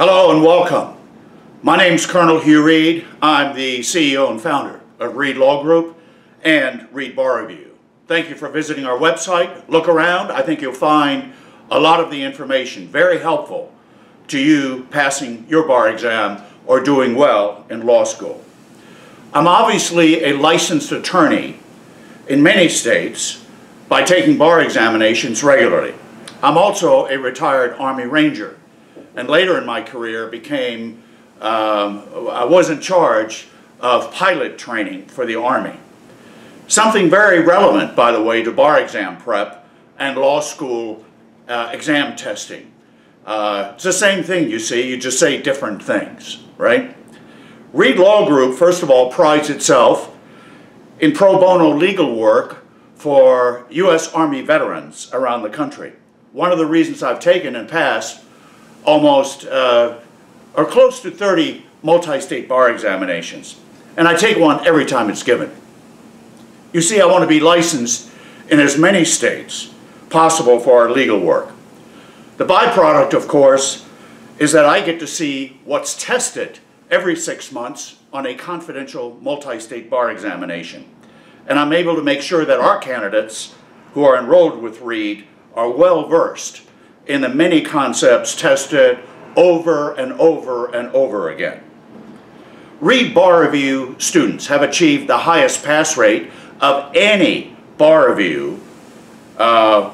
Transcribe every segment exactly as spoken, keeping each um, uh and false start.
Hello and welcome. My name's Colonel Hugh Reed. I'm the C E O and founder of Reed Law Group and Reed Bar Review. Thank you for visiting our website. Look around. I think you'll find a lot of the information very helpful to you passing your bar exam or doing well in law school. I'm obviously a licensed attorney in many states by taking bar examinations regularly. I'm also a retired Army Ranger, and later in my career became, um, I was in charge of pilot training for the Army. Something very relevant, by the way, to bar exam prep and law school uh, exam testing. Uh, it's the same thing, you see, you just say different things, right? Reed Law Group, first of all, prides itself in pro bono legal work for U S Army veterans around the country. One of the reasons I've taken and passed almost uh, or close to thirty multi-state bar examinations, and I take one every time it's given. You see, I want to be licensed in as many states possible for our legal work. The byproduct, of course, is that I get to see what's tested every six months on a confidential multi-state bar examination, and I'm able to make sure that our candidates who are enrolled with Reed are well versed in the many concepts tested over and over and over again. Reed Bar Review students have achieved the highest pass rate of any bar review, uh,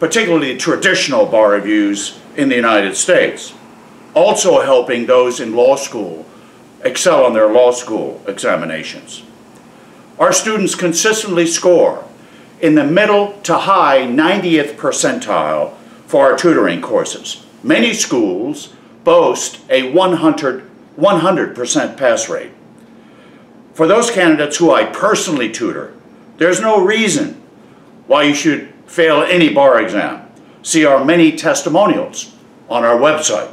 particularly traditional bar reviews in the United States, also helping those in law school excel on their law school examinations. Our students consistently score in the middle to high ninetieth percentile for our tutoring courses. Many schools boast a one hundred percent pass rate. For those candidates who I personally tutor, there's no reason why you should fail any bar exam. See our many testimonials on our website.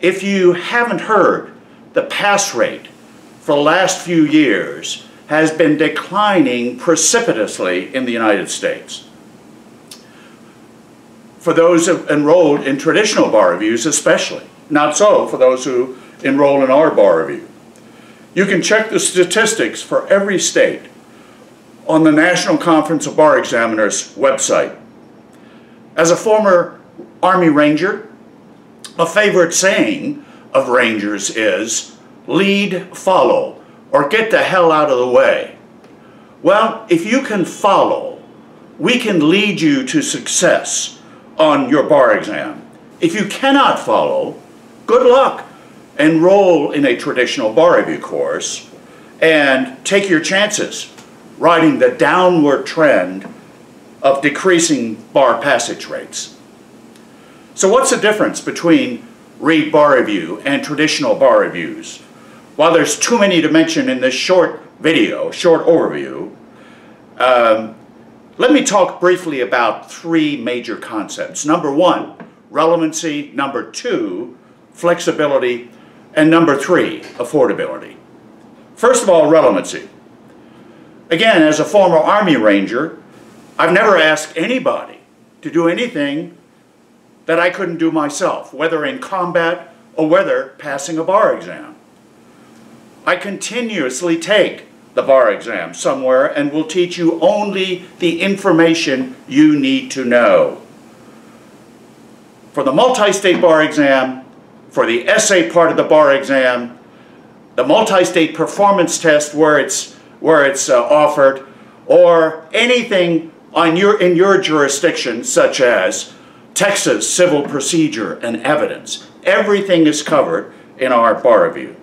If you haven't heard, the pass rate for the last few years has been declining precipitously in the United States. For those enrolled in traditional bar reviews especially. Not so for those who enroll in our bar review. You can check the statistics for every state on the National Conference of Bar Examiners website. As a former Army Ranger, a favorite saying of Rangers is, lead, follow, or get the hell out of the way. Well, if you can follow, we can lead you to success on your bar exam. If you cannot follow, good luck. Enroll in a traditional bar review course and take your chances riding the downward trend of decreasing bar passage rates. So what's the difference between Reed Bar Review and traditional bar reviews? While there's too many to mention in this short video, short overview, um, let me talk briefly about three major concepts. Number one, relevancy. Number two, flexibility. And number three, affordability. First of all, relevancy. Again, as a former Army Ranger, I've never asked anybody to do anything that I couldn't do myself, whether in combat or whether passing a bar exam. I continuously take the bar exam somewhere and will teach you only the information you need to know. For the multi-state bar exam, for the essay part of the bar exam, the multi-state performance test where it's where it's uh, offered, or anything on your in your jurisdiction such as Texas civil procedure and evidence, everything is covered in our bar review.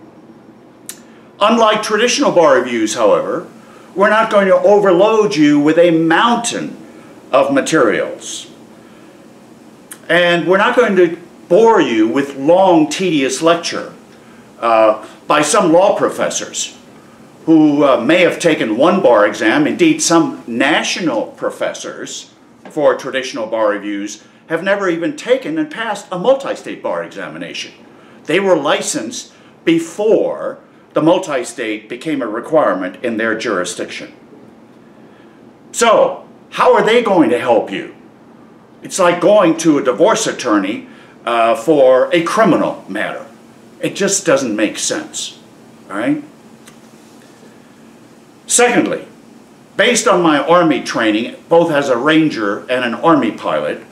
Unlike traditional bar reviews, however, we're not going to overload you with a mountain of materials. And we're not going to bore you with long, tedious lecture uh, by some law professors who uh, may have taken one bar exam. Indeed, some national professors for traditional bar reviews have never even taken and passed a multi-state bar examination. They were licensed before the multi-state became a requirement in their jurisdiction. So, how are they going to help you? It's like going to a divorce attorney uh, for a criminal matter. It just doesn't make sense. All right? Secondly, based on my Army training, both as a Ranger and an Army pilot,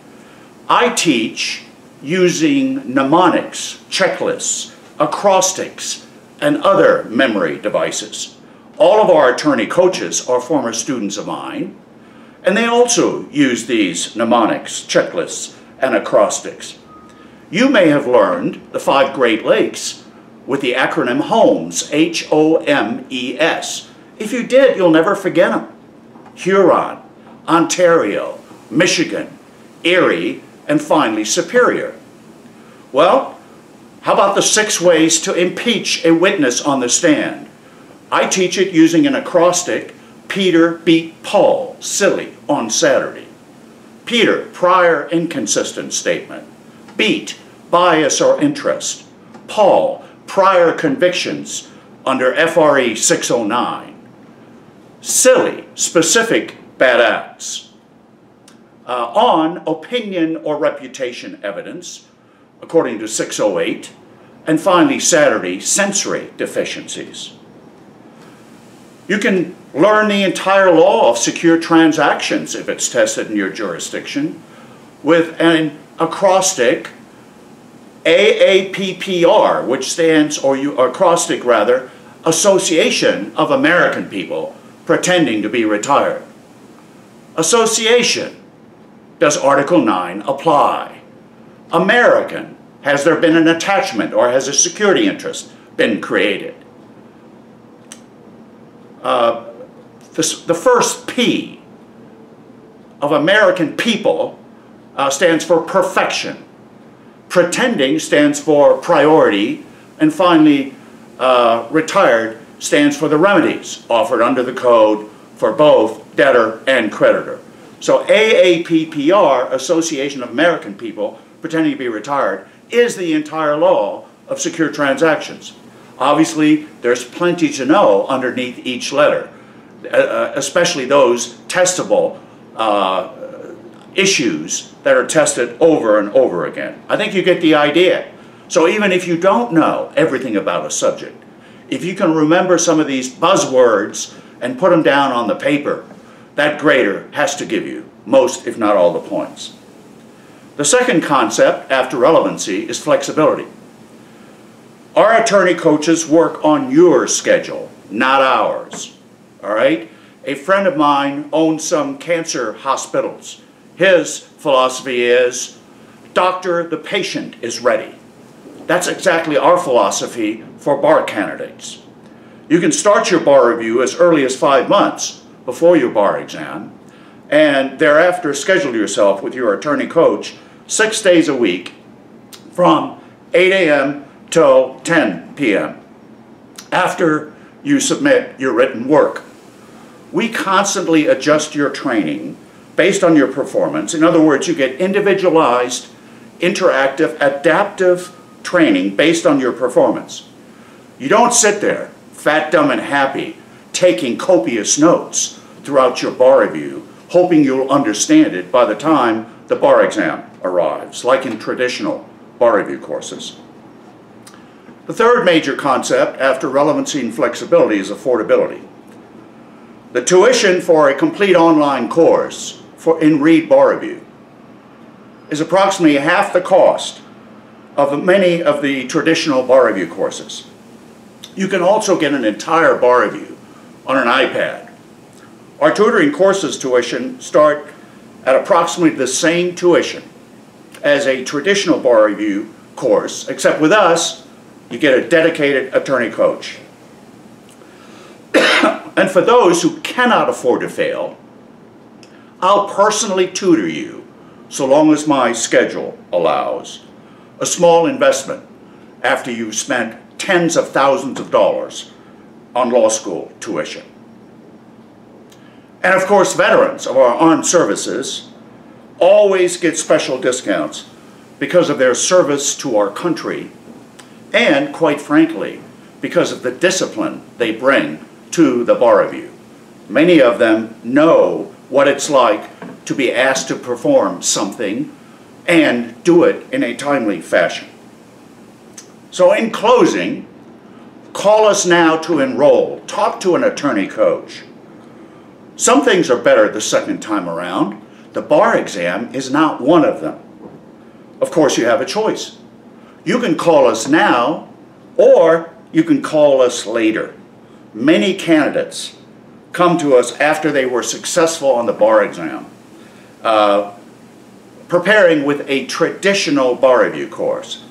I teach using mnemonics, checklists, acrostics, and other memory devices. All of our attorney coaches are former students of mine, and they also use these mnemonics, checklists, and acrostics. You may have learned the five Great Lakes with the acronym HOMES, H O M E S. If you did, you'll never forget them. Huron, Ontario, Michigan, Erie, and finally Superior. Well, how about the six ways to impeach a witness on the stand? I teach it using an acrostic, Peter beat Paul, silly, on Saturday. Peter, prior inconsistent statement. Beat, bias or interest. Paul, prior convictions under F R E six oh nine. Silly, specific bad acts. Uh, on opinion or reputation evidence, according to six oh eight, and finally Saturday, sensory deficiencies. You can learn the entire law of secure transactions if it's tested in your jurisdiction with an acrostic A A P P R, which stands, or you, acrostic rather, Association of American People Pretending to be Retired. Association. Does Article nine apply? American. Has there been an attachment or has a security interest been created? Uh, this, the first P of American people uh, stands for perfection. Pretending stands for priority, and finally uh, retired stands for the remedies offered under the code for both debtor and creditor. So A A P P R, Association of American People Pretending to be Retired, is the entire law of secure transactions. Obviously, there's plenty to know underneath each letter, especially those testable uh, issues that are tested over and over again. I think you get the idea. So even if you don't know everything about a subject, if you can remember some of these buzzwords and put them down on the paper, that grader has to give you most, if not all, the points. The second concept after relevancy is flexibility. Our attorney coaches work on your schedule, not ours, all right? A friend of mine owns some cancer hospitals. His philosophy is, doctor, the patient is ready. That's exactly our philosophy for bar candidates. You can start your bar review as early as five months before your bar exam, and thereafter schedule yourself with your attorney coach six days a week from eight A M till ten P M after you submit your written work. We constantly adjust your training based on your performance. In other words, you get individualized, interactive, adaptive training based on your performance. You don't sit there, fat, dumb, and happy, taking copious notes throughout your bar review, hoping you'll understand it by the time the bar exam arrives, like in traditional bar review courses. The third major concept after relevancy and flexibility is affordability. The tuition for a complete online course for in Reed Bar Review is approximately half the cost of many of the traditional bar review courses. You can also get an entire bar review on an iPad. Our tutoring courses tuition start at approximately the same tuition as a traditional bar review course, except with us, you get a dedicated attorney coach. And for those who cannot afford to fail, I'll personally tutor you, so long as my schedule allows. A small investment after you've spent tens of thousands of dollars on law school tuition. And of course, veterans of our armed services always get special discounts because of their service to our country, and quite frankly, because of the discipline they bring to the bar review. Many of them know what it's like to be asked to perform something and do it in a timely fashion. So in closing, call us now to enroll. Talk to an attorney coach. Some things are better the second time around. The bar exam is not one of them. Of course, you have a choice. You can call us now, or you can call us later. Many candidates come to us after they were successful on the bar exam, uh, preparing with a traditional bar review course.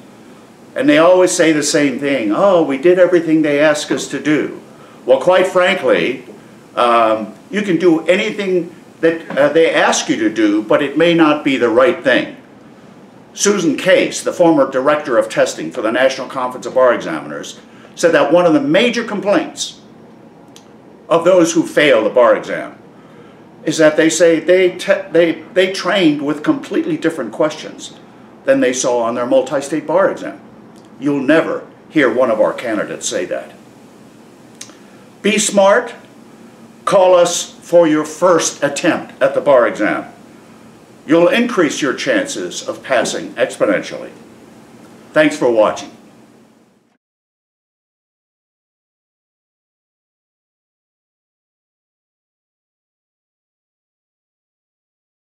And they always say the same thing, oh, we did everything they asked us to do. Well, quite frankly, um, you can do anything that uh, they ask you to do, but it may not be the right thing. Susan Case, the former director of testing for the National Conference of Bar Examiners, said that one of the major complaints of those who fail the bar exam is that they say they, they, they trained with completely different questions than they saw on their multi-state bar exam. You'll never hear one of our candidates say that. Be smart. Call us for your first attempt at the bar exam. You'll increase your chances of passing exponentially. Thanks for watching.